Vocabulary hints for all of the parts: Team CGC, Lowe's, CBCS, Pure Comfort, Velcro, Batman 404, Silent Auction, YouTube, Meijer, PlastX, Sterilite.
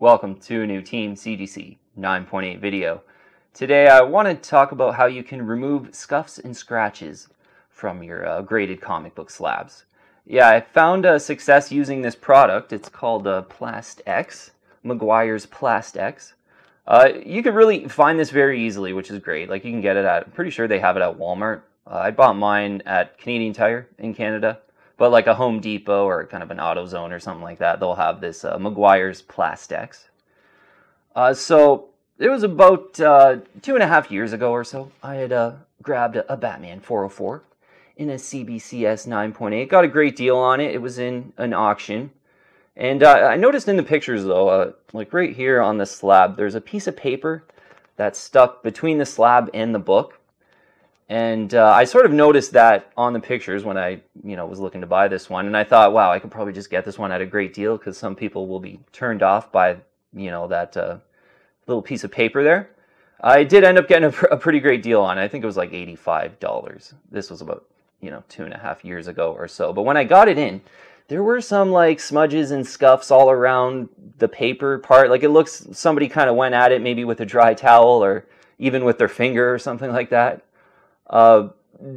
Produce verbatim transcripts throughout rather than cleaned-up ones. Welcome to a new Team C G C nine point eight video. Today I want to talk about how you can remove scuffs and scratches from your uh, graded comic book slabs. Yeah, I found a uh, success using this product. It's called uh, PlastX, McGuire's PlastX. Uh, you can really find this very easily, which is great. Like, you can get it at, I'm pretty sure they have it at Walmart. Uh, I bought mine at Canadian Tire in Canada. But like a Home Depot or kind of an AutoZone or something like that, they'll have this uh, McGuire's PlastX. Uh, so it was about uh, two and a half years ago or so. I had uh, grabbed a, a Batman four oh four in a C B C S nine point eight. Got a great deal on it. It was in an auction. And uh, I noticed in the pictures, though, uh, like right here on the slab, there's a piece of paper that's stuck between the slab and the book. And uh, I sort of noticed that on the pictures when I, you know, was looking to buy this one. And I thought, wow, I could probably just get this one at a great deal because some people will be turned off by, you know, that uh, little piece of paper there. I did end up getting a, pr a pretty great deal on it. I think it was like eighty-five dollars. This was about, you know, two and a half years ago or so. But when I got it in, there were some like smudges and scuffs all around the paper part. Like, it looks somebody kind of went at it maybe with a dry towel or even with their finger or something like that. Uh,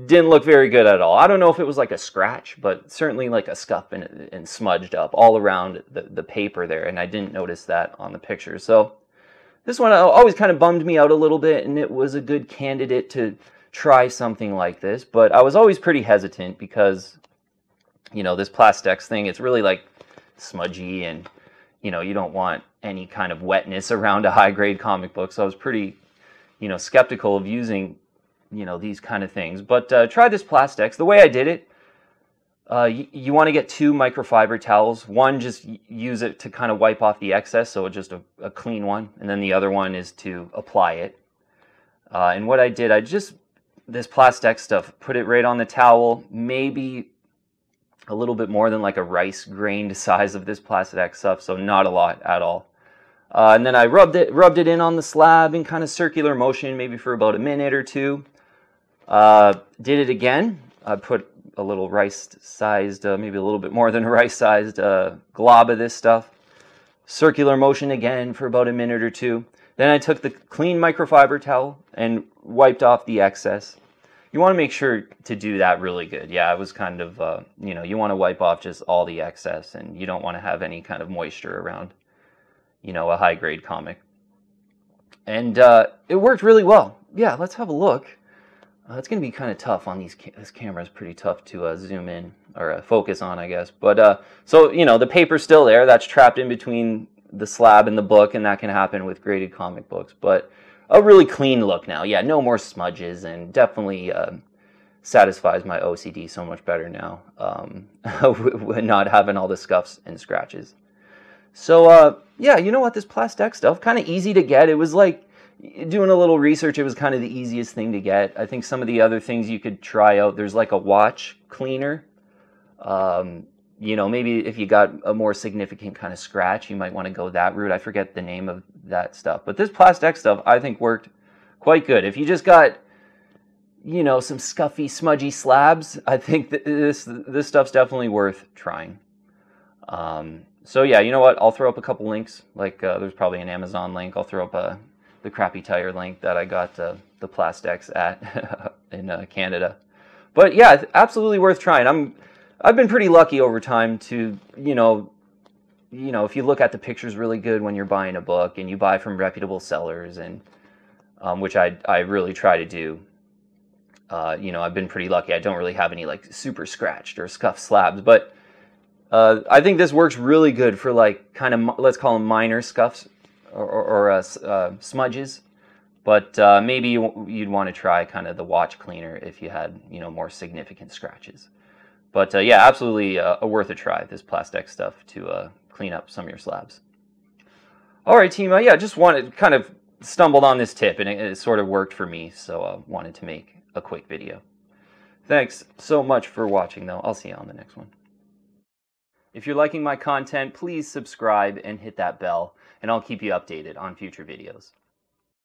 didn't look very good at all. I don't know if it was like a scratch, but certainly like a scuff and, and smudged up all around the, the paper there, and I didn't notice that on the picture. So this one always kind of bummed me out a little bit, and it was a good candidate to try something like this, but I was always pretty hesitant because, you know, this PlastX thing, it's really like smudgy, and, you know, you don't want any kind of wetness around a high-grade comic book, so I was pretty, you know, skeptical of using, you know, these kind of things. But uh, try this PlastX. The way I did it, uh, you want to get two microfiber towels. One, just use it to kind of wipe off the excess, so it's just a, a clean one. And then the other one is to apply it. Uh, and what I did, I just, this PlastX stuff, put it right on the towel, maybe a little bit more than like a rice grained size of this PlastX stuff, so not a lot at all. Uh, and then I rubbed it, rubbed it in on the slab in kind of circular motion, maybe for about a minute or two. Uh, did it again. I put a little rice-sized, uh, maybe a little bit more than a rice-sized uh, glob of this stuff. Circular motion again for about a minute or two. Then I took the clean microfiber towel and wiped off the excess. You want to make sure to do that really good. Yeah, I was kind of, uh, you know, you want to wipe off just all the excess, and you don't want to have any kind of moisture around, you know, a high-grade comic. And uh, it worked really well. Yeah, let's have a look. Uh, it's going to be kind of tough on these. Ca this camera is pretty tough to uh, zoom in or uh, focus on, I guess. But uh, so, you know, the paper's still there. That's trapped in between the slab and the book, and that can happen with graded comic books. But a really clean look now. Yeah, no more smudges, and definitely uh, satisfies my O C D so much better now. Um, not having all the scuffs and scratches. So, uh, yeah, you know what, this PlastX stuff, kind of easy to get. It was like, doing a little research, it was kind of the easiest thing to get. I think some of the other things you could try out, there's like a watch cleaner. Um, you know, maybe if you got a more significant kind of scratch, you might want to go that route. I forget the name of that stuff. But this PlastX stuff, I think, worked quite good. If you just got, you know, some scuffy, smudgy slabs, I think that this, this stuff's definitely worth trying. Um... So yeah, you know what? I'll throw up a couple links. Like uh, there's probably an Amazon link. I'll throw up uh, the crappy tire link that I got uh, the PlastX at in uh, Canada. But yeah, it's absolutely worth trying. I'm I've been pretty lucky over time to you know you know if you look at the pictures really good when you're buying a book and you buy from reputable sellers, and um, which I I really try to do. Uh, you know, I've been pretty lucky. I don't really have any like super scratched or scuffed slabs, but Uh, I think this works really good for like kind of, let's call them minor scuffs or, or, or uh, uh, smudges, but uh, maybe you, you'd want to try kind of the watch cleaner if you had, you know, more significant scratches. But uh, yeah, absolutely uh, worth a try, this PlastX stuff to uh, clean up some of your slabs. All right, team, uh, yeah, just wanted, kind of stumbled on this tip, and it, it sort of worked for me, so I uh, wanted to make a quick video. Thanks so much for watching, though. I'll see you on the next one. If you're liking my content, please subscribe and hit that bell, and I'll keep you updated on future videos.